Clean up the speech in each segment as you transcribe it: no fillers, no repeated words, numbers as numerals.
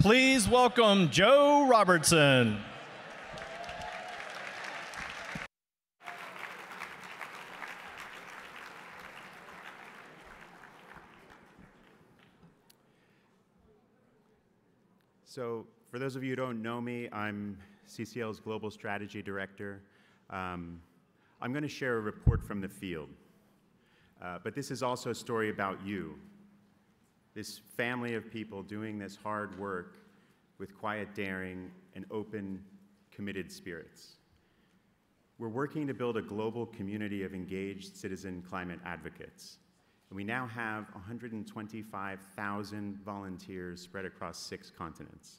Please welcome Joe Robertson. So for those of you who don't know me, I'm CCL's Global Strategy Director. I'm going to share a report from the field. But this is also a story about you, this family of people doing this hard work with quiet daring and open, committed spirits. We're working to build a global community of engaged citizen climate advocates. And we now have 125,000 volunteers spread across 6 continents.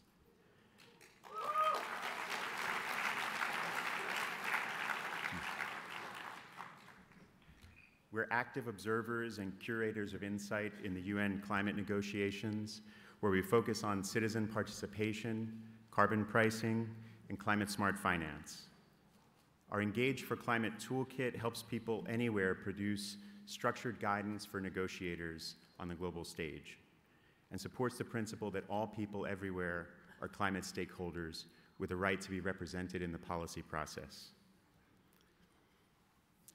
We're active observers and curators of insight in the UN climate negotiations, where we focus on citizen participation, carbon pricing, and climate-smart finance. Our Engage for Climate toolkit helps people anywhere produce structured guidance for negotiators on the global stage, and supports the principle that all people everywhere are climate stakeholders with a right to be represented in the policy process.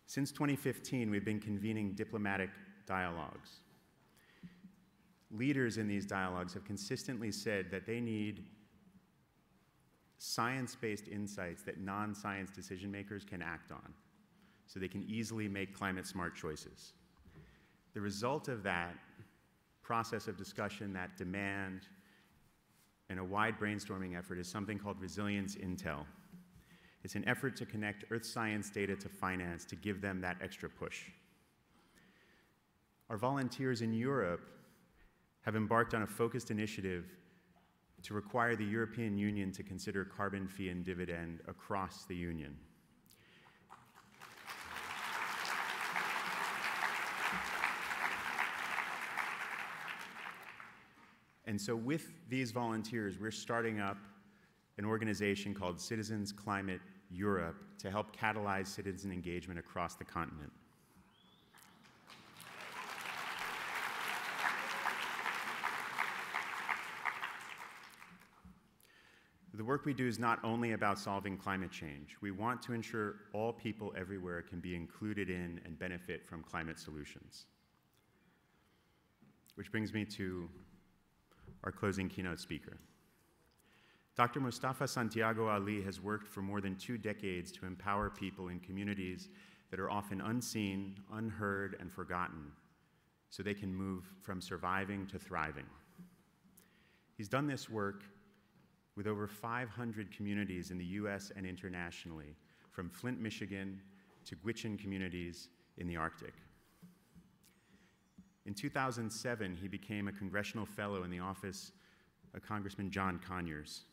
Since 2015, we've been convening diplomatic dialogues. Leaders in these dialogues have consistently said that they need science-based insights that non-science decision makers can act on, so they can easily make climate-smart choices. The result of that process of discussion, that demand, and a wide brainstorming effort is something called Resilience Intel. It's an effort to connect earth science data to finance to give them that extra push. Our volunteers in Europe have embarked on a focused initiative to require the European Union to consider carbon fee and dividend across the Union. And so with these volunteers, we're starting up an organization called Citizens Climate Europe to help catalyze citizen engagement across the continent. The work we do is not only about solving climate change. We want to ensure all people everywhere can be included in and benefit from climate solutions. Which brings me to our closing keynote speaker. Dr. Mustafa Santiago Ali has worked for more than 2 decades to empower people in communities that are often unseen, unheard, and forgotten, so they can move from surviving to thriving. He's done this work with over 500 communities in the US and internationally, from Flint, Michigan, to Gwich'in communities in the Arctic. In 2007, he became a congressional fellow in the office of Congressman John Conyers,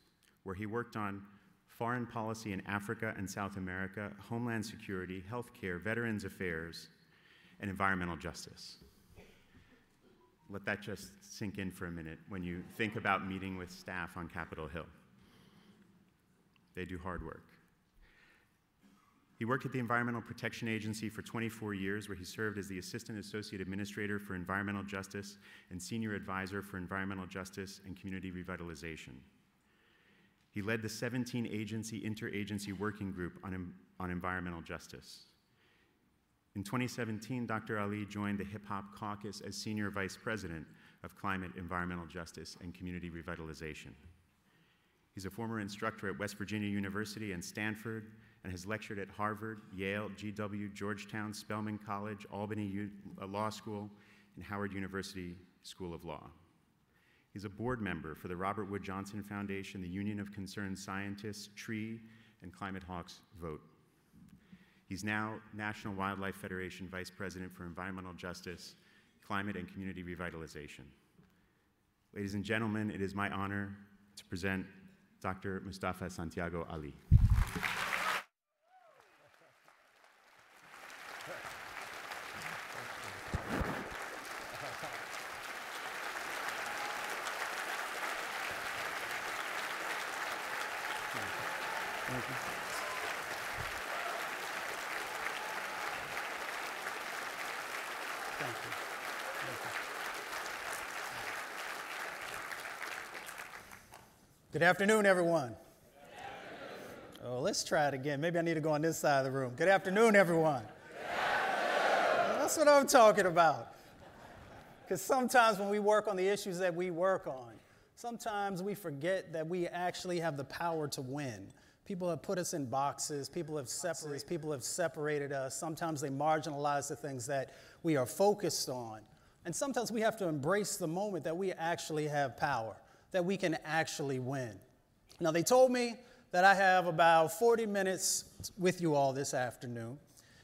where he worked on foreign policy in Africa and South America, homeland security, healthcare, veterans affairs, and environmental justice. Let that just sink in for a minute when you think about meeting with staff on Capitol Hill. They do hard work. He worked at the Environmental Protection Agency for 24 years, where he served as the Assistant Associate Administrator for Environmental Justice and Senior Advisor for Environmental Justice and Community Revitalization. He led the 17-agency interagency working group on environmental justice. In 2017, Dr. Ali joined the Hip Hop Caucus as Senior Vice President of Climate, Environmental Justice, and Community Revitalization. He's a former instructor at West Virginia University and Stanford, and has lectured at Harvard, Yale, GW, Georgetown, Spelman College, Albany Law School, and Howard University School of Law. He's a board member for the Robert Wood Johnson Foundation, the Union of Concerned Scientists, TREE, and Climate Hawks Vote. He's now National Wildlife Federation Vice President for Environmental Justice, Climate, and Community Revitalization. Ladies and gentlemen, it is my honor to present Dr. Mustafa Santiago Ali. Good afternoon, everyone. Good afternoon. Oh, let's try it again. Maybe I need to go on this side of the room. Good afternoon, everyone. Good afternoon. That's what I'm talking about. Because sometimes when we work on the issues that we work on, sometimes we forget that we actually have the power to win. People have put us in boxes. People have separated. People have separated us. Sometimes they marginalize the things that we are focused on. And sometimes we have to embrace the moment that we actually have power, that we can actually win. Now, they told me that I have about 40 minutes with you all this afternoon.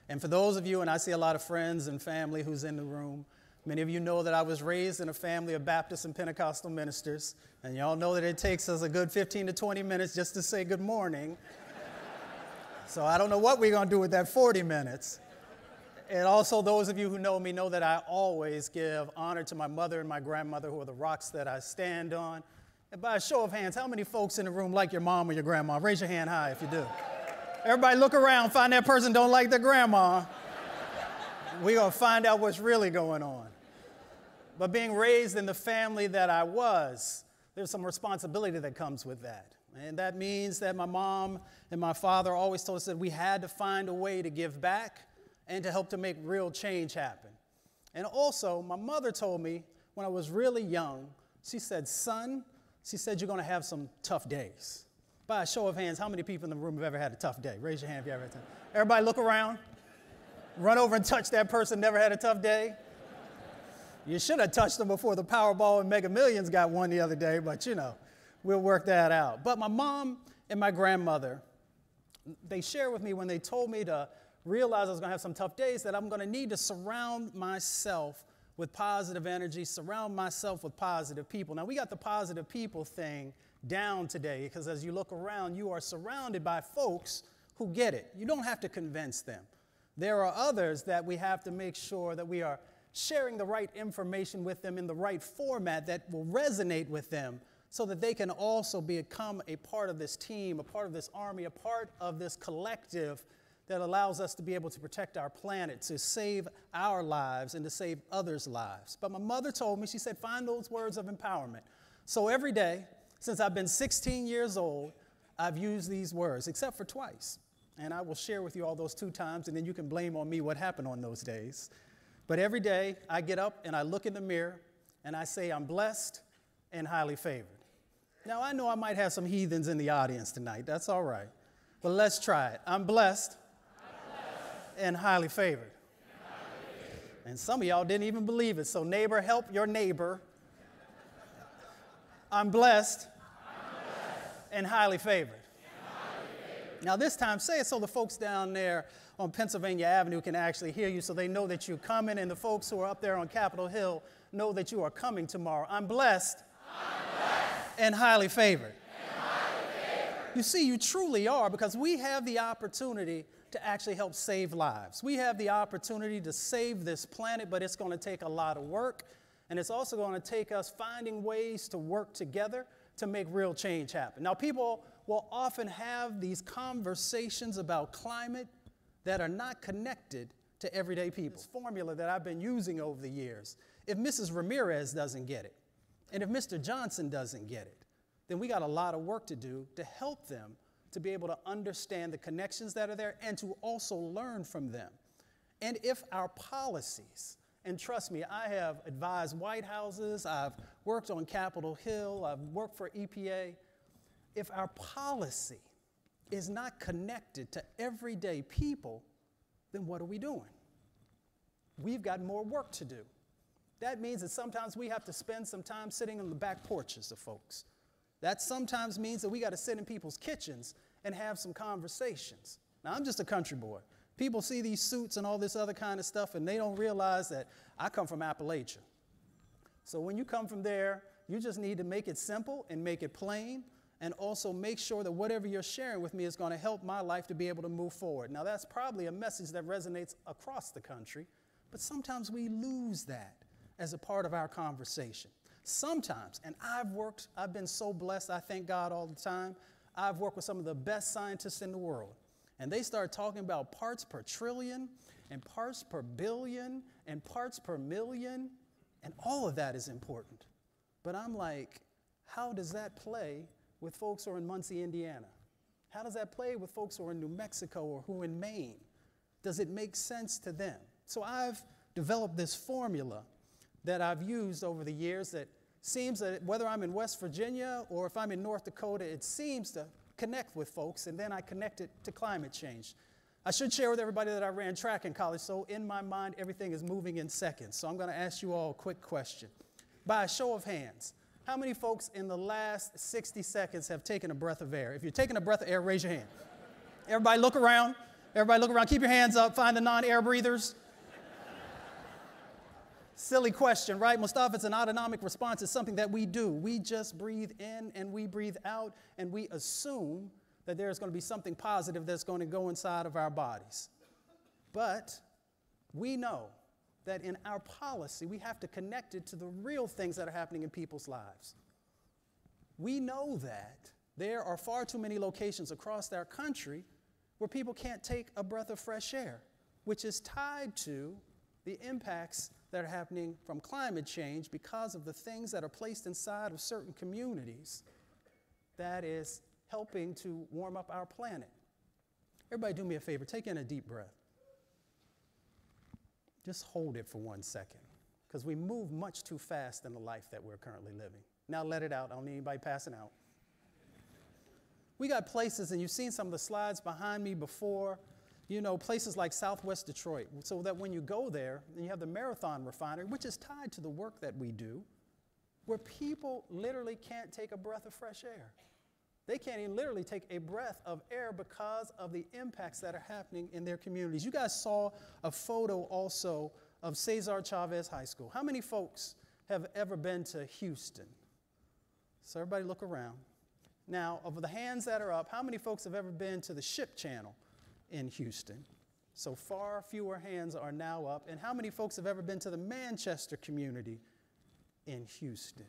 And for those of you, and I see a lot of friends and family who's in the room, many of you know that I was raised in a family of Baptist and Pentecostal ministers, and y'all know that it takes us a good 15 to 20 minutes just to say good morning. So I don't know what we're going to do with that 40 minutes. And also, those of you who know me know that I always give honor to my mother and my grandmother, who are the rocks that I stand on. And by a show of hands, how many folks in the room like your mom or your grandma? Raise your hand high if you do. Everybody look around, find that person don't like their grandma. We're going to find out what's really going on. But being raised in the family that I was, there's some responsibility that comes with that. And that means that my mom and my father always told us that we had to find a way to give back and to help to make real change happen. And also, my mother told me when I was really young, she said, son, she said, you're going to have some tough days. By a show of hands, how many people in the room have ever had a tough day? Raise your hand if you ever had a tough day. Everybody look around. Run over and touch that person, never had a tough day. You should have touched them before the Powerball and Mega Millions got one the other day, but you know, we'll work that out. But my mom and my grandmother, they shared with me when they told me to realize I was going to have some tough days that I'm going to need to surround myself with positive energy, surround myself with positive people. Now, we got the positive people thing down today because as you look around, you are surrounded by folks who get it. You don't have to convince them. There are others that we have to make sure that we are sharing the right information with them in the right format that will resonate with them so that they can also become a part of this team, a part of this army, a part of this collective that allows us to be able to protect our planet, to save our lives and to save others' lives. But my mother told me, she said, find those words of empowerment. So every day since I've been 16 years old, I've used these words, except for twice. And I will share with you all those two times, and then you can blame on me what happened on those days. But every day, I get up and I look in the mirror, and I say I'm blessed and highly favored. Now, I know I might have some heathens in the audience tonight. That's all right. But let's try it. I'm blessed, and highly favored. And some of y'all didn't even believe it. So neighbor, help your neighbor. I'm blessed, and highly favored. Now this time, say it so the folks down there on Pennsylvania Avenue can actually hear you so they know that you're coming, and the folks who are up there on Capitol Hill know that you are coming tomorrow. I'm blessed, and highly favored. You see, you truly are, because we have the opportunity to actually help save lives. We have the opportunity to save this planet, but it's going to take a lot of work, and it's also going to take us finding ways to work together to make real change happen. Now, people will often have these conversations about climate that are not connected to everyday people. This formula that I've been using over the years, if Mrs. Ramirez doesn't get it, and if Mr. Johnson doesn't get it, then we got a lot of work to do to help them to be able to understand the connections that are there and to also learn from them. And if our policies, and trust me, I have advised White Houses, I've worked on Capitol Hill, I've worked for EPA. If our policy is not connected to everyday people, then what are we doing? We've got more work to do. That means that sometimes we have to spend some time sitting on the back porches of folks. That sometimes means that we got to sit in people's kitchens and have some conversations. Now, I'm just a country boy. People see these suits and all this other kind of stuff, and they don't realize that I come from Appalachia. So when you come from there, you just need to make it simple and make it plain, and also make sure that whatever you're sharing with me is going to help my life to be able to move forward. Now, that's probably a message that resonates across the country, but sometimes we lose that as a part of our conversation. Sometimes, and I've been so blessed, I thank God all the time, I've worked with some of the best scientists in the world. And they start talking about parts per trillion and parts per billion and parts per million. And all of that is important. But I'm like, how does that play with folks who are in Muncie, Indiana? How does that play with folks who are in New Mexico or who are in Maine? Does it make sense to them? So I've developed this formula that I've used over the years that seems that whether I'm in West Virginia or if I'm in North Dakota, it seems to connect with folks, and then I connect it to climate change. I should share with everybody that I ran track in college, so in my mind, everything is moving in seconds. So I'm going to ask you all a quick question. By a show of hands, how many folks in the last 60 seconds have taken a breath of air? If you're taking a breath of air, raise your hand. Everybody look around. Everybody look around. Keep your hands up. Find the non-air breathers. Silly question, right? Mustafa, it's an autonomic response. It's something that we do. We just breathe in and we breathe out, and we assume that there's going to be something positive that's going to go inside of our bodies. But we know that in our policy, we have to connect it to the real things that are happening in people's lives. We know that there are far too many locations across our country where people can't take a breath of fresh air, which is tied to the impacts that are happening from climate change because of the things that are placed inside of certain communities that is helping to warm up our planet. Everybody do me a favor, take in a deep breath. Just hold it for 1 second, because we move much too fast in the life that we're currently living. Now let it out, I don't need anybody passing out. We got places, and you've seen some of the slides behind me before, you know, places like Southwest Detroit, so that when you go there, and you have the Marathon Refinery, which is tied to the work that we do, where people literally can't take a breath of fresh air. They can't even literally take a breath of air because of the impacts that are happening in their communities. You guys saw a photo also of Cesar Chavez High School. How many folks have ever been to Houston? So everybody look around. Now, of the hands that are up, how many folks have ever been to the Ship Channel in Houston? So far fewer hands are now up. And how many folks have ever been to the Manchester community in Houston?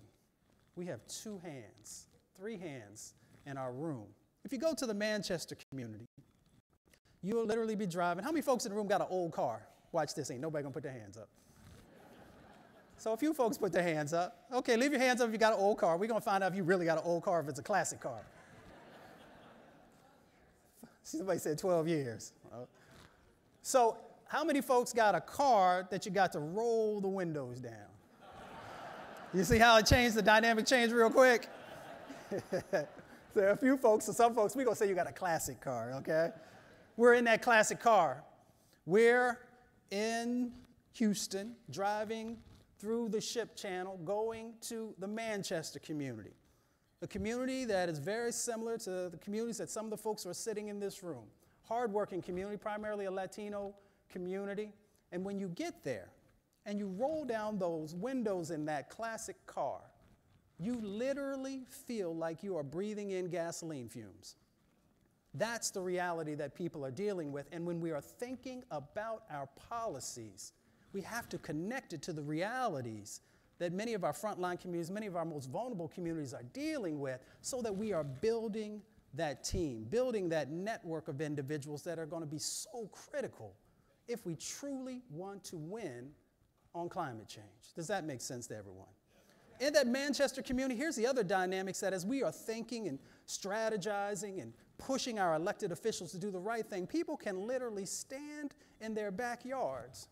We have 2 hands, 3 hands in our room. If you go to the Manchester community, you'll literally be driving. How many folks in the room got an old car? Watch this, ain't nobody gonna put their hands up. So a few folks put their hands up. Okay, leave your hands up if you got an old car. We're gonna find out if you really got an old car, if it's a classic car. Somebody said 12 years. So how many folks got a car that you got to roll the windows down? You see how it changed, the dynamic change real quick? There are a few folks, so some folks, we're going to say you got a classic car, okay? We're in that classic car. We're in Houston, driving through the Ship Channel, going to the Manchester community, a community that is very similar to the communities that some of the folks are sitting in this room. Hardworking community, primarily a Latino community. And when you get there and you roll down those windows in that classic car, you literally feel like you are breathing in gasoline fumes. That's the reality that people are dealing with. And when we are thinking about our policies, we have to connect it to the realities that many of our frontline communities, many of our most vulnerable communities are dealing with, so that we are building that team, building that network of individuals that are going to be so critical if we truly want to win on climate change. Does that make sense to everyone? In that Manchester community, here's the other dynamics that as we are thinking and strategizing and pushing our elected officials to do the right thing, people can literally stand in their backyards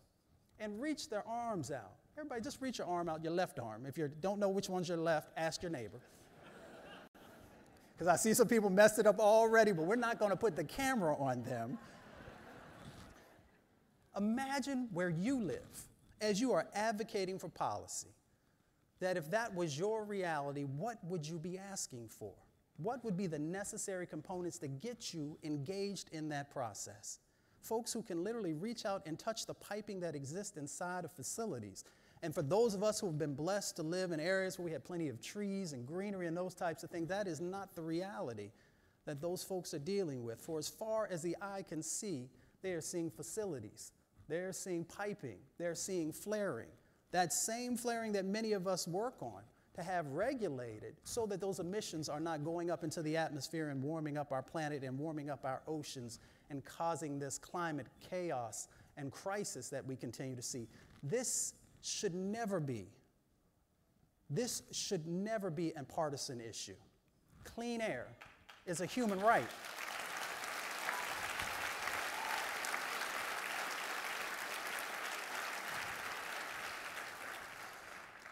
and reach their arms out. Everybody just reach your arm out, your left arm. If you don't know which one's your left, ask your neighbor. Because I see some people messed it up already, but we're not going to put the camera on them. Imagine where you live as you are advocating for policy, that if that was your reality, what would you be asking for? What would be the necessary components to get you engaged in that process? Folks who can literally reach out and touch the piping that exists inside of facilities. And for those of us who have been blessed to live in areas where we have plenty of trees and greenery and those types of things, that is not the reality that those folks are dealing with. For as far as the eye can see, they are seeing facilities, they're seeing piping, they're seeing flaring. That same flaring that many of us work on to have regulated so that those emissions are not going up into the atmosphere and warming up our planet and warming up our oceans and causing this climate chaos and crisis that we continue to see. This should never be a partisan issue. clean air is a human right.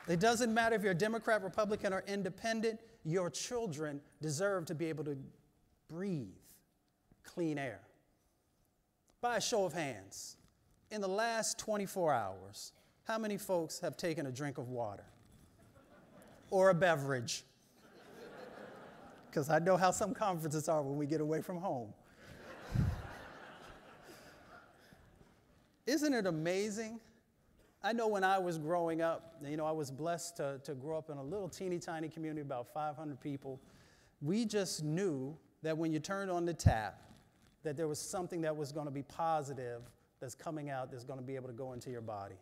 It doesn't matter if you're a Democrat, Republican, or independent, your children deserve to be able to breathe clean air. By a show of hands, in the last 24 hours, how many folks have taken a drink of water or a beverage? Because I know how some conferences are when we get away from home. Isn't it amazing? I know when I was growing up, you know, I was blessed to grow up in a little teeny tiny community, about 500 people. We just knew that when you turned on the tap, that there was something that was going to be positive that's coming out that's going to be able to go into your body.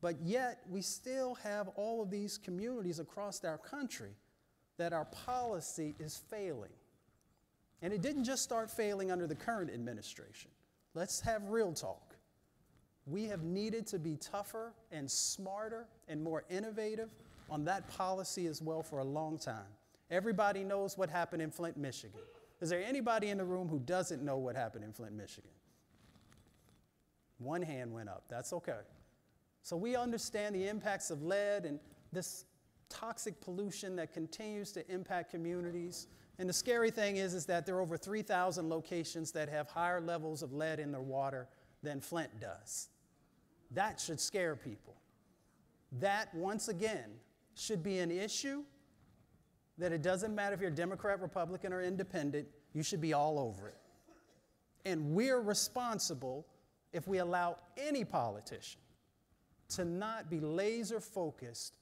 But yet, we still have all of these communities across our country that our policy is failing. And it didn't just start failing under the current administration. Let's have real talk. We have needed to be tougher and smarter and more innovative on that policy as well for a long time. Everybody knows what happened in Flint, Michigan. Is there anybody in the room who doesn't know what happened in Flint, Michigan? One hand went up. That's okay. So we understand the impacts of lead and this toxic pollution that continues to impact communities. And the scary thing is that there are over 3,000 locations that have higher levels of lead in their water than Flint does. That should scare people. That, once again, should be an issue that it doesn't matter if you're Democrat, Republican, or independent, you should be all over it. And we're responsible if we allow any politician to not be laser focused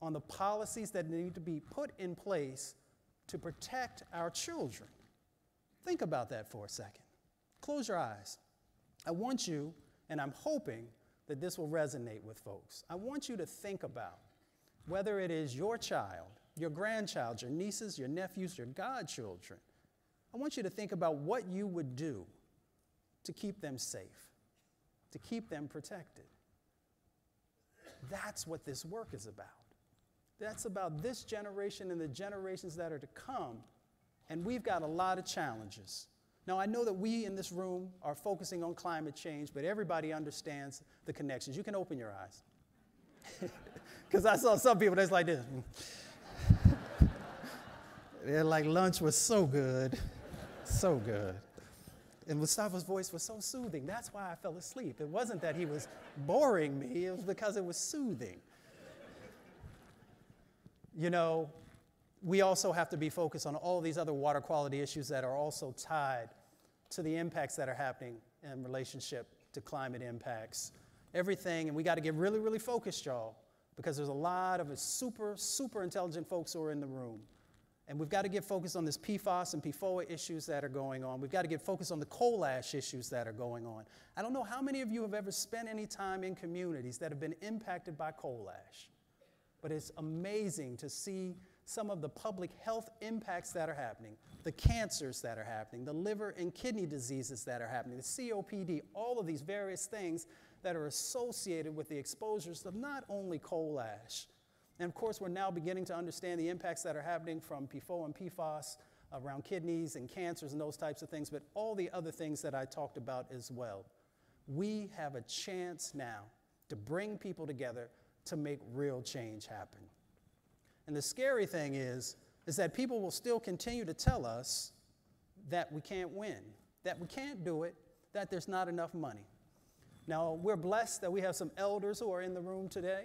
on the policies that need to be put in place to protect our children. Think about that for a second. Close your eyes. I want you, and I'm hoping that this will resonate with folks, I want you to think about whether it is your child, your grandchild, your nieces, your nephews, your godchildren. I want you to think about what you would do to keep them safe, to keep them protected. That's what this work is about. That's about this generation and the generations that are to come, and we've got a lot of challenges. Now, I know that we in this room are focusing on climate change, but everybody understands the connections. You can open your eyes. Because I saw some people that's like this. They're like, lunch was so good, so good. And Mustafa's voice was so soothing. That's why I fell asleep. It wasn't that he was boring me. It was because it was soothing. You know, we also have to be focused on all these other water quality issues that are also tied to the impacts that are happening in relationship to climate impacts. Everything, and we got to get really, really focused, y'all, because there's a lot of super, super intelligent folks who are in the room. And we've got to get focused on this PFOS and PFOA issues that are going on. We've got to get focused on the coal ash issues that are going on. I don't know how many of you have ever spent any time in communities that have been impacted by coal ash, but it's amazing to see some of the public health impacts that are happening, the cancers that are happening, the liver and kidney diseases that are happening, the COPD, all of these various things that are associated with the exposures of not only coal ash. And of course, we're now beginning to understand the impacts that are happening from PFOA and PFOS around kidneys and cancers and those types of things, but all the other things that I talked about as well. We have a chance now to bring people together to make real change happen. And the scary thing is that people will still continue to tell us that we can't win, that we can't do it, that there's not enough money. Now, we're blessed that we have some elders who are in the room today,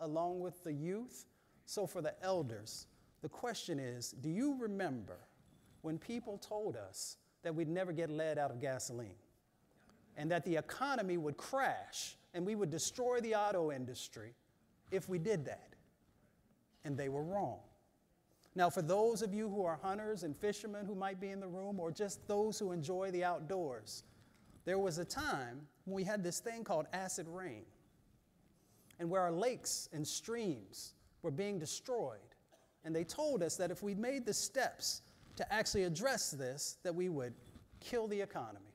along with the youth. So for the elders, the question is, do you remember when people told us that we'd never get lead out of gasoline and that the economy would crash and we would destroy the auto industry if we did that? And they were wrong. Now, for those of you who are hunters and fishermen who might be in the room, or just those who enjoy the outdoors, there was a time when we had this thing called acid rain, and where our lakes and streams were being destroyed. And they told us that if we made the steps to actually address this, that we would kill the economy.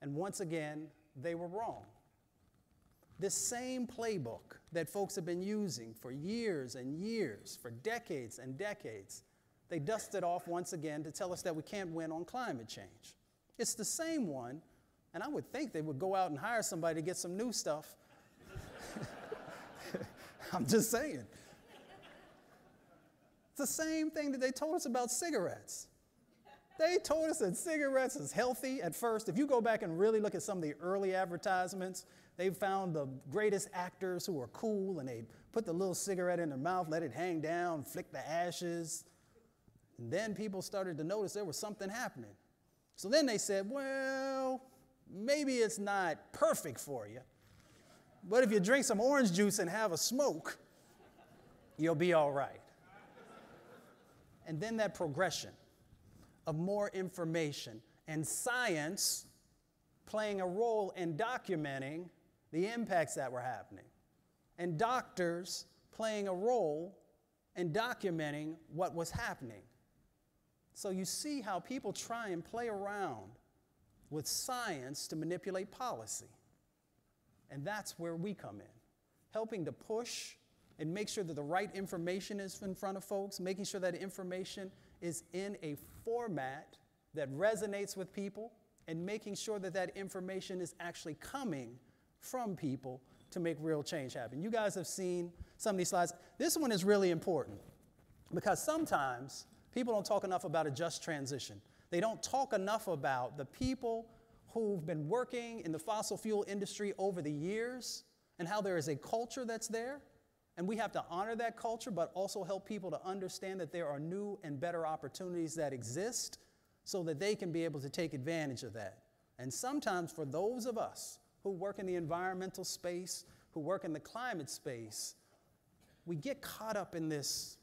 And once again, they were wrong. This same playbook that folks have been using for years and years, for decades and decades, they dust it off once again to tell us that we can't win on climate change. It's the same one, and I would think they would go out and hire somebody to get some new stuff. I'm just saying. It's the same thing that they told us about cigarettes. They told us that cigarettes is healthy at first. If you go back and really look at some of the early advertisements, they found the greatest actors who were cool, and they put the little cigarette in their mouth, let it hang down, flick the ashes. And then people started to notice there was something happening. So then they said, well, maybe it's not perfect for you, but if you drink some orange juice and have a smoke, you'll be all right. And then that progression of more information and science playing a role in documenting the impacts that were happening, and doctors playing a role in documenting what was happening. So you see how people try and play around with science to manipulate policy. And that's where we come in, helping to push and make sure that the right information is in front of folks, making sure that information is in a format that resonates with people, and making sure that that information is actually coming from people to make real change happen. You guys have seen some of these slides. This one is really important because sometimes people don't talk enough about a just transition. They don't talk enough about the people who've been working in the fossil fuel industry over the years and how there is a culture that's there. And we have to honor that culture, but also help people to understand that there are new and better opportunities that exist so that they can be able to take advantage of that. And sometimes for those of us who work in the environmental space, who work in the climate space, we get caught up in this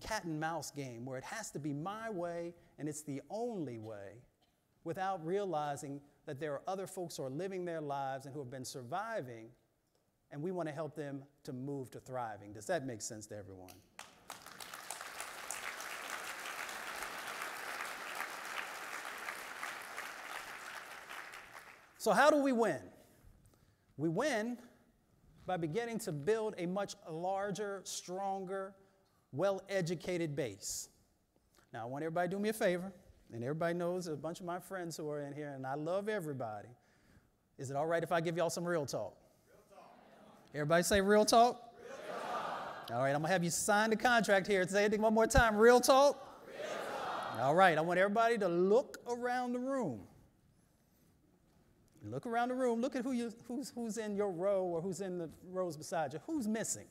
cat and mouse game where it has to be my way and it's the only way, without realizing that there are other folks who are living their lives and who have been surviving, and we want to help them to move to thriving. Does that make sense to everyone? So how do we win? We win by beginning to build a much larger, stronger, well-educated base. Now, I want everybody to do me a favor, and everybody knows there's a bunch of my friends who are in here, and I love everybody. Is it all right if I give y'all some real talk? Real talk. Everybody say real talk? Real talk. All right, I'm going to have you sign the contract here. Say it one more time. Real talk? Real talk. All right, I want everybody to look around the room. Look around the room, look at who's in your row or who's in the rows beside you. Who's missing?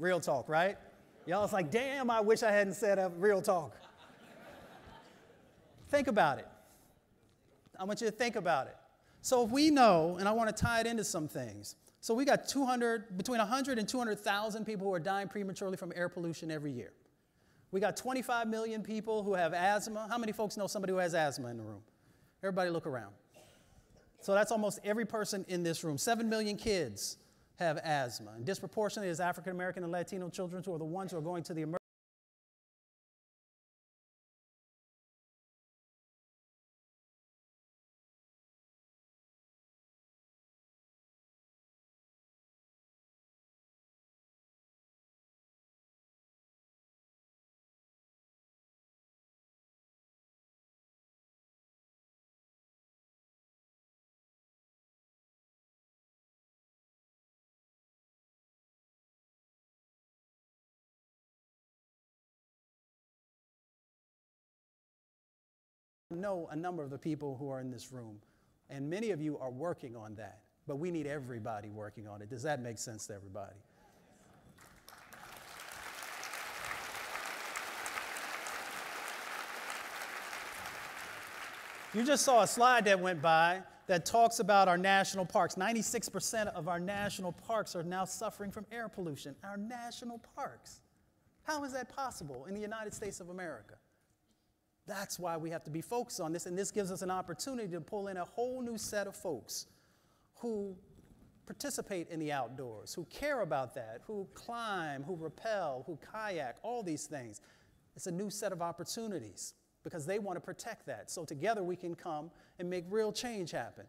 Real talk, right? Y'all, it's like, damn, I wish I hadn't said a real talk. Think about it. I want you to think about it. So we know, and I want to tie it into some things. So we got between 100 and 200,000 people who are dying prematurely from air pollution every year. We got 25 million people who have asthma. How many folks know somebody who has asthma in the room? Everybody look around. So that's almost every person in this room. 7 million kids have asthma. And disproportionately is African American and Latino children who are the ones who are going to the emergency. Know a number of the people who are in this room, and many of you are working on that, but we need everybody working on it. Does that make sense to everybody? You just saw a slide that went by that talks about our national parks. 96% of our national parks are now suffering from air pollution. Our national parks. How is that possible in the United States of America? That's why we have to be focused on this, and this gives us an opportunity to pull in a whole new set of folks who participate in the outdoors, who care about that, who climb, who rappel, who kayak, all these things. It's a new set of opportunities because they want to protect that. So together we can come and make real change happen.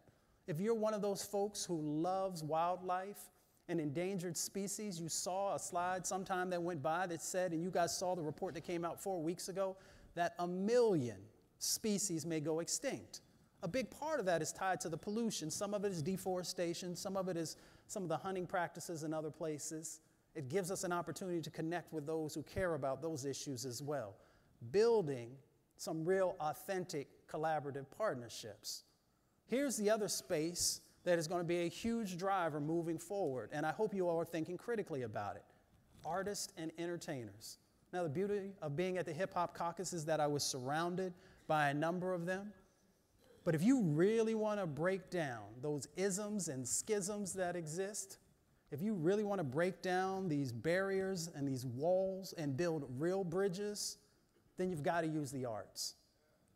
If you're one of those folks who loves wildlife an endangered species. You saw a slide sometime that went by that said, and you guys saw the report that came out 4 weeks ago, that 1 million species may go extinct. A big part of that is tied to the pollution. Some of it is deforestation. Some of it is some of the hunting practices in other places. It gives us an opportunity to connect with those who care about those issues as well, building some real authentic collaborative partnerships. Here's the other space that is going to be a huge driver moving forward, and I hope you all are thinking critically about it. Artists and entertainers. Now, the beauty of being at the Hip Hop Caucus is that I was surrounded by a number of them. But if you really want to break down those isms and schisms that exist, if you really want to break down these barriers and these walls and build real bridges, then you've got to use the arts.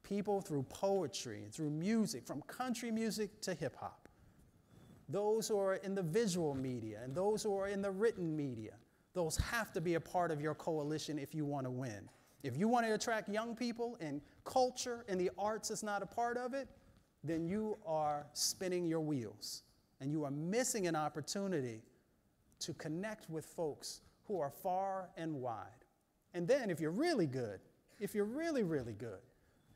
People through poetry, through music, from country music to hip hop. Those who are in the visual media and those who are in the written media, those have to be a part of your coalition if you want to win. If you want to attract young people and culture and the arts is not a part of it, then you are spinning your wheels and you are missing an opportunity to connect with folks who are far and wide. And then if you're really good, if you're really, really good,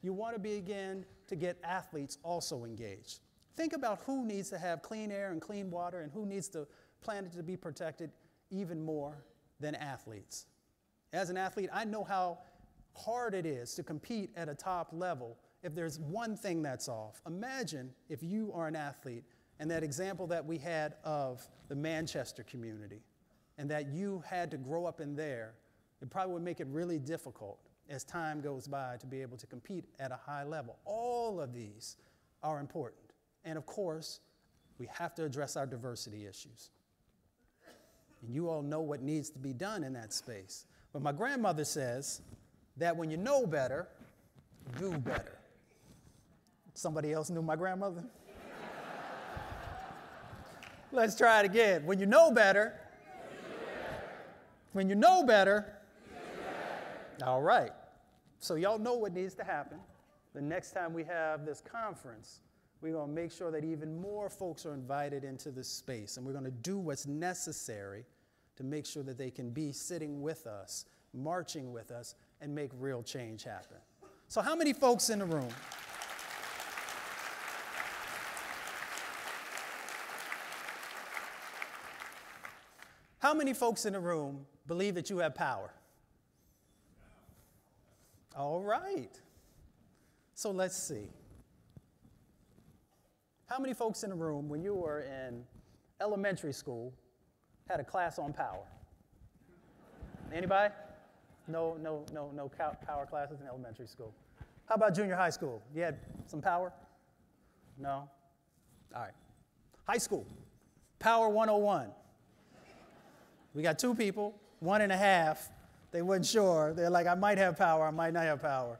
you want to begin to get athletes also engaged. Think about who needs to have clean air and clean water and who needs the planet to be protected even more than athletes. As an athlete, I know how hard it is to compete at a top level if there's one thing that's off. Imagine if you are an athlete and that example that we had of the Manchester community and that you had to grow up in there, it probably would make it really difficult as time goes by to be able to compete at a high level. All of these are important. And of course, we have to address our diversity issues. And you all know what needs to be done in that space. But my grandmother says that when you know better, do better. Somebody else knew my grandmother? Let's try it again. When you know better, do better. When you know better, do better. All right. So y'all know what needs to happen. The next time we have this conference, we're going to make sure that even more folks are invited into this space, and we're going to do what's necessary to make sure that they can be sitting with us, marching with us, and make real change happen. So how many folks in the room? How many folks in the room believe that you have power? All right. So let's see. How many folks in the room, when you were in elementary school, had a class on power? Anybody? No power classes in elementary school. How about junior high school? You had some power? No? All right. High school, Power 101. We got two people, one and a half. They weren't sure. They're like, I might have power, I might not have power.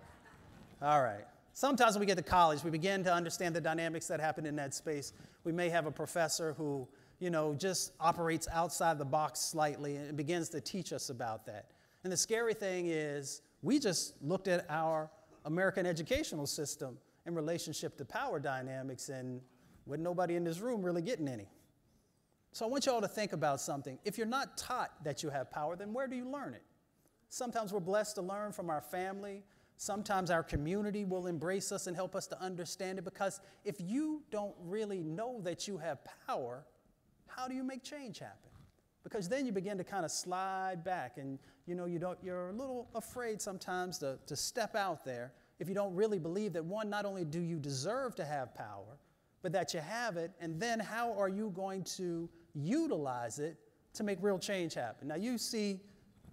All right. Sometimes when we get to college, we begin to understand the dynamics that happen in that space. We may have a professor who, you know, just operates outside the box slightly and begins to teach us about that. And the scary thing is, we just looked at our American educational system in relationship to power dynamics, and with nobody in this room really getting any. So I want you all to think about something. If you're not taught that you have power, then where do you learn it? Sometimes we're blessed to learn from our family. Sometimes our community will embrace us and help us to understand it, because if you don't really know that you have power, how do you make change happen? Because then you begin to kind of slide back and you're a little afraid sometimes to step out there if you don't really believe that, one, not only do you deserve to have power, but that you have it, and then how are you going to utilize it to make real change happen? Now you see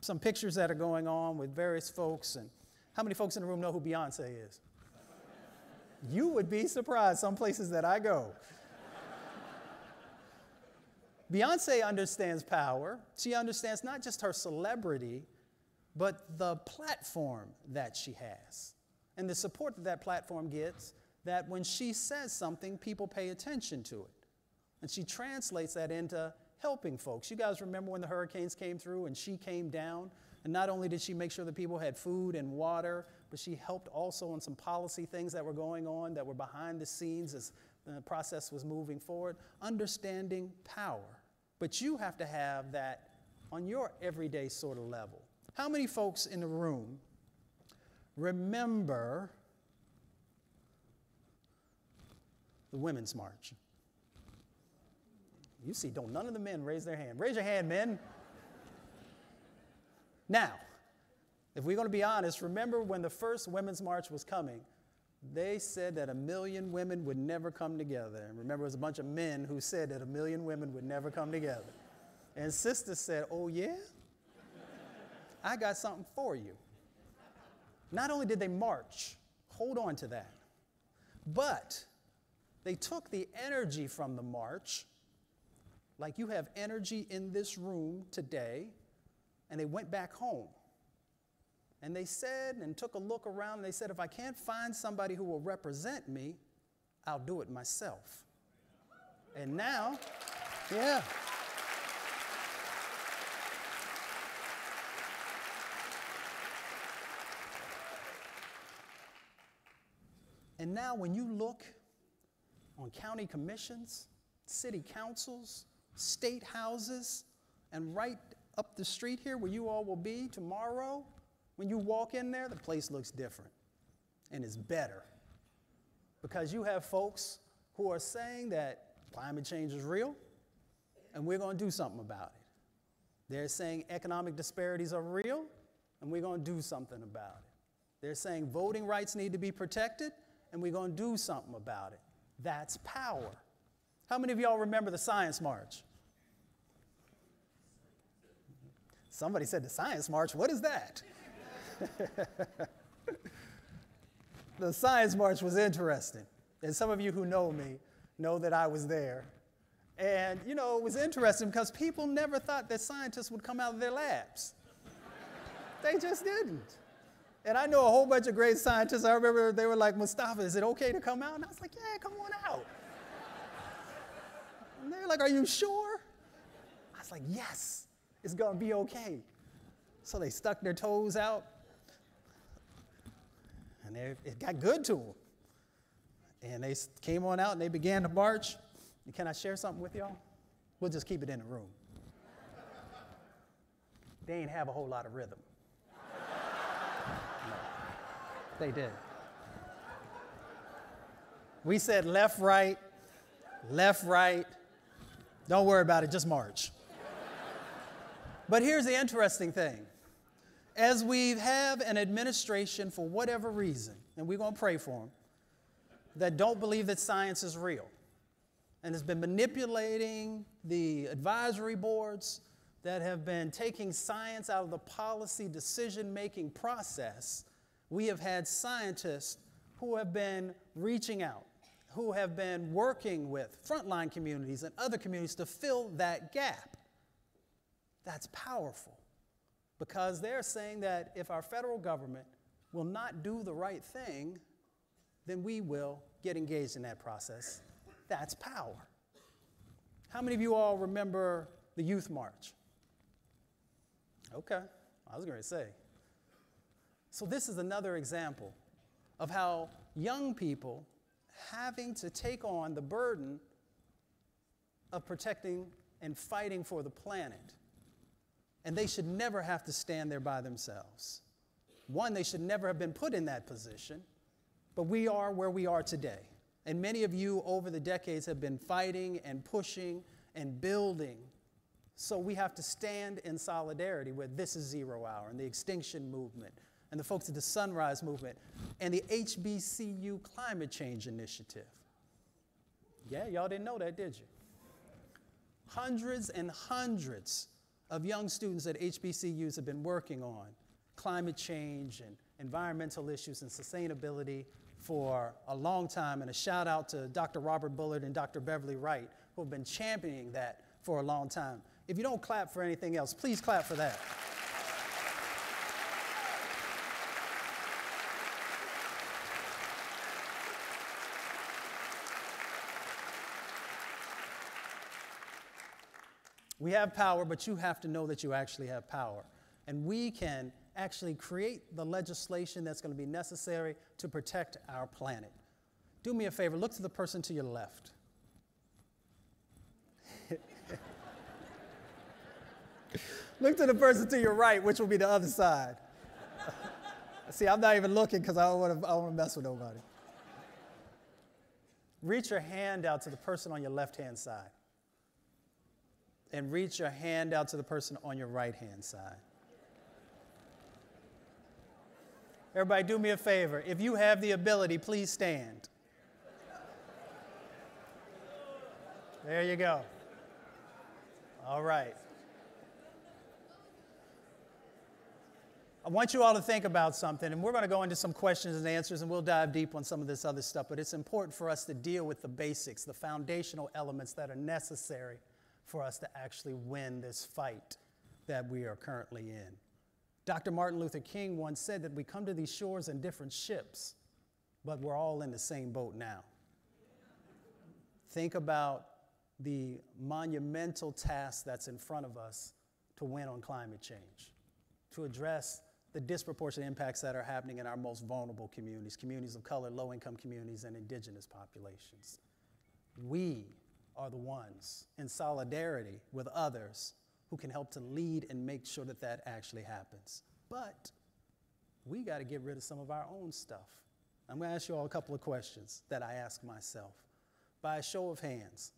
some pictures that are going on with various folks, and how many folks in the room know who Beyonce is? You would be surprised some places that I go. Beyonce understands power. She understands not just her celebrity, but the platform that she has and the support that that platform gets, that when she says something, people pay attention to it. And she translates that into helping folks. You guys remember when the hurricanes came through and she came down? And not only did she make sure that people had food and water, but she helped also on some policy things that were going on that were behind the scenes as the process was moving forward. Understanding power. but you have to have that on your everyday sort of level. How many folks in the room remember the Women's March? You see, don't none of the men raise their hand. Raise your hand, men. Now, if we're going to be honest, remember when the first Women's March was coming, they said that 1 million women would never come together. And remember, it was a bunch of men who said that 1 million women would never come together. And Sister said, oh, yeah? I got something for you. Not only did they march, hold on to that, but they took the energy from the march, like you have energy in this room today, and they went back home. And they said, and took a look around, and they said, if I can't find somebody who will represent me, I'll do it myself. And now, yeah. And now when you look on county commissions, city councils, state houses, and right up the street here where you all will be tomorrow, when you walk in there, the place looks different and is better. Because you have folks who are saying that climate change is real and we're going to do something about it. They're saying economic disparities are real and we're going to do something about it. They're saying voting rights need to be protected and we're going to do something about it. That's power. How many of y'all remember the Science March? Somebody said the Science March, what is that? The Science March was interesting. And some of you who know me know that I was there. And you know, it was interesting because people never thought that scientists would come out of their labs. They just didn't. And I know a whole bunch of great scientists. I remember they were like, Mustafa, is it okay to come out? And I was like, yeah, come on out. And they were like, are you sure? I was like, yes, it's gonna be okay. So they stuck their toes out, and it got good to them. And they came on out, and they began to march. And can I share something with y'all? We'll just keep it in the room. They ain't have a whole lot of rhythm. No, they did. We said left, right, left, right. Don't worry about it, just march. But here's the interesting thing. As we have an administration, for whatever reason, and we're going to pray for them, that don't believe that science is real, and has been manipulating the advisory boards, that have been taking science out of the policy decision-making process, we have had scientists who have been reaching out, who have been working with frontline communities and other communities to fill that gap. That's powerful. Because they're saying that if our federal government will not do the right thing, then we will get engaged in that process. That's power. How many of you all remember the Youth March? Okay, I was going to say. So this is another example of how young people having to take on the burden of protecting and fighting for the planet. And they should never have to stand there by themselves. One, they should never have been put in that position, but we are where we are today. And many of you over the decades have been fighting and pushing and building. So we have to stand in solidarity with This Is Zero Hour and the Extinction Movement and the folks at the Sunrise Movement and the HBCU Climate Change Initiative. Yeah, y'all didn't know that, did you? Hundreds and hundreds of young students at HBCUs have been working on climate change and environmental issues and sustainability for a long time. And a shout out to Dr. Robert Bullard and Dr. Beverly Wright, who have been championing that for a long time. If you don't clap for anything else, please clap for that. We have power, but you have to know that you actually have power. And we can actually create the legislation that's going to be necessary to protect our planet. Do me a favor, look to the person to your left. Look to the person to your right, which will be the other side. See, I'm not even looking because I don't want to mess with nobody. Reach your hand out to the person on your left-hand side. And reach your hand out to the person on your right-hand side. Everybody, do me a favor. If you have the ability, please stand. There you go. All right. I want you all to think about something, and we're going to go into some questions and answers, and we'll dive deep on some of this other stuff, but it's important for us to deal with the basics, the foundational elements that are necessary for us to actually win this fight that we are currently in. Dr. Martin Luther King once said that we come to these shores in different ships, but we're all in the same boat now. Think about the monumental task that's in front of us to win on climate change, to address the disproportionate impacts that are happening in our most vulnerable communities, communities of color, low-income communities, and indigenous populations. We are the ones, in solidarity with others, who can help to lead and make sure that that actually happens. But we got to get rid of some of our own stuff. I'm going to ask you all a couple of questions that I ask myself. By a show of hands.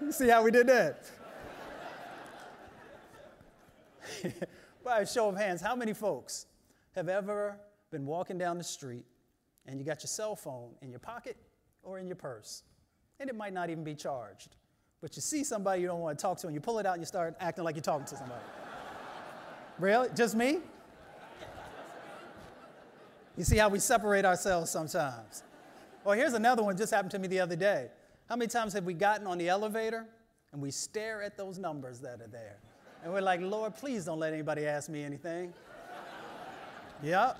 You see how we did that? By a show of hands, how many folks have ever been walking down the street and you got your cell phone in your pocket or in your purse? And it might not even be charged. But you see somebody you don't want to talk to and you pull it out and you start acting like you're talking to somebody. Really? Just me? You see how we separate ourselves sometimes. Or here's another one, just happened to me the other day. How many times have we gotten on the elevator and we stare at those numbers that are there? And we're like, Lord, please don't let anybody ask me anything. Yep.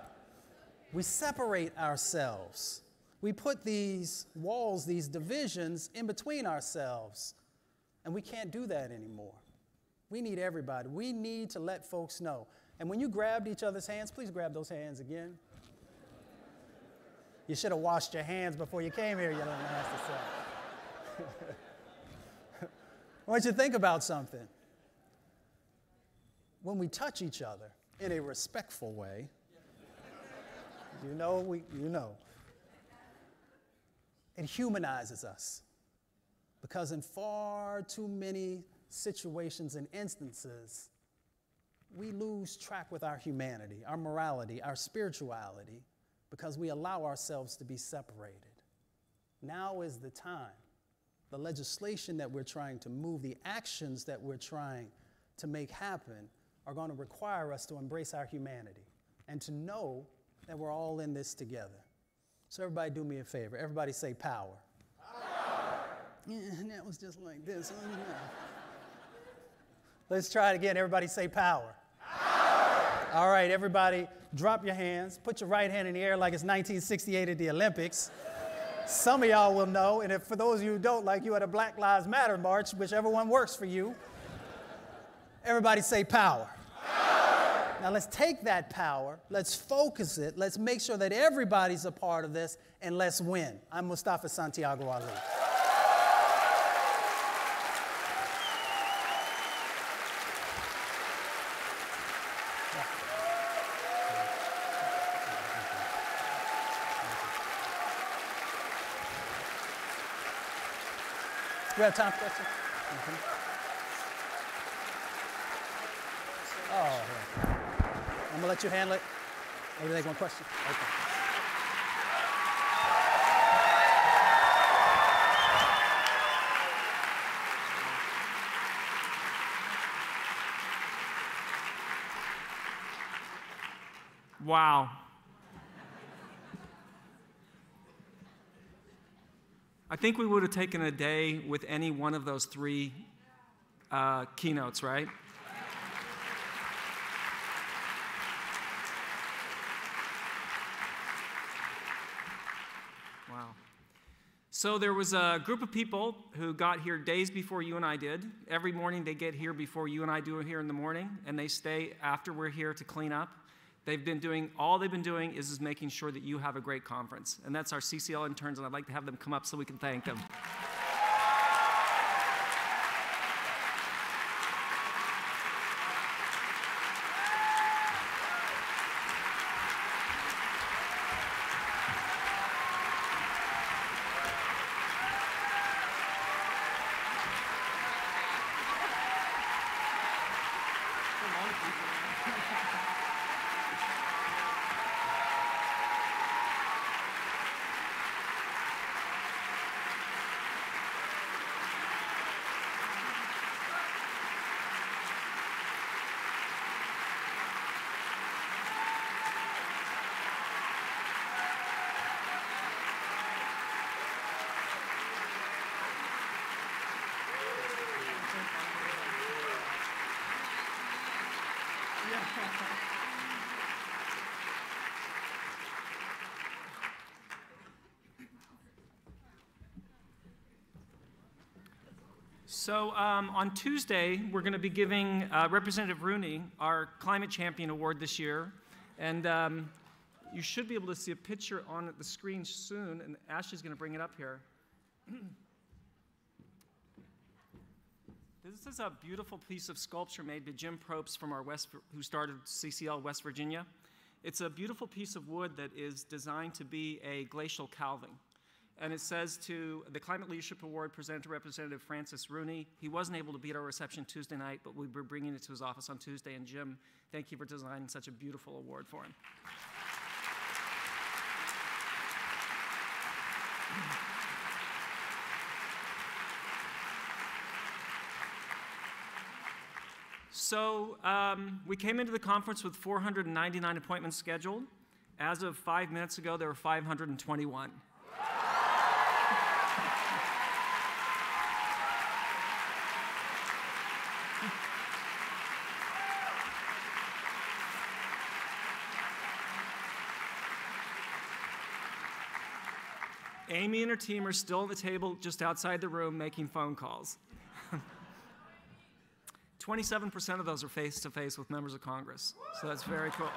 We separate ourselves. We put these walls, these divisions in between ourselves. And we can't do that anymore. We need everybody. We need to let folks know. And when you grabbed each other's hands, please grab those hands again. You should have washed your hands before you came here, you little nasty son. I want you to think about something. When we touch each other in a respectful way, you know, it humanizes us. Because in far too many situations and instances, we lose track with our humanity, our morality, our spirituality, because we allow ourselves to be separated. Now is the time. The legislation that we're trying to move, the actions that we're trying to make happen, are going to require us to embrace our humanity and to know that we're all in this together. So everybody do me a favor. Everybody say power. Power. Yeah, and that was just like this. Let's try it again. Everybody say power. Power. All right, everybody drop your hands. Put your right hand in the air like it's 1968 at the Olympics. Some of y'all will know, and if, for those of you who don't, like you at a Black Lives Matter march, whichever one works for you. Everybody say power. Power. Now let's take that power, let's focus it, let's make sure that everybody's a part of this, and let's win. I'm Mustafa Santiago Ali. Do we have time for questions? Mm-hmm. Oh, I'm gonna let you handle it. Maybe there's one question. Okay. Wow. I think we would have taken a day with any one of those three keynotes, right? So there was a group of people who got here days before you and I did. Every morning they get here before you and I do here in the morning, and they stay after we're here to clean up. All they've been doing is making sure that you have a great conference. And that's our CCL interns, and I'd like to have them come up so we can thank them. So on Tuesday, we're going to be giving Representative Rooney our Climate Champion Award this year. And you should be able to see a picture on the screen soon. And Ashley's going to bring it up here. This is a beautiful piece of sculpture made by Jim Probst from our who started CCL West Virginia. It's a beautiful piece of wood that is designed to be a glacial calving. And it says to the Climate Leadership Award presented to Representative Francis Rooney. He wasn't able to be at our reception Tuesday night, but we were bringing it to his office on Tuesday. And Jim, thank you for designing such a beautiful award for him. So we came into the conference with 499 appointments scheduled. As of 5 minutes ago, there were 521. Amy and her team are still at the table just outside the room making phone calls. 27% of those are face-to-face with members of Congress, so that's very cool.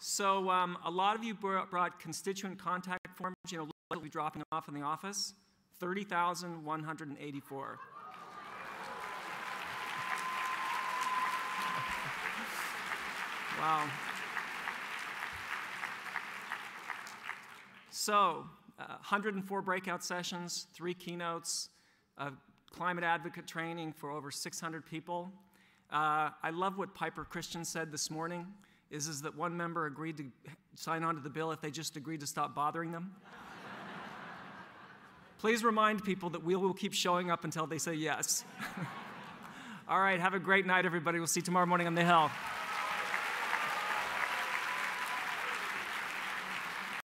So a lot of you brought constituent contact forms. You know, we'll be dropping off in the office. 30,184. Wow. So, 104 breakout sessions, 3 keynotes, climate advocate training for over 600 people. I love what Piper Christian said this morning, is that one member agreed to sign on to the bill if they just agreed to stop bothering them. Please remind people that we will keep showing up until they say yes. All right, have a great night, everybody. We'll see you tomorrow morning on the Hill.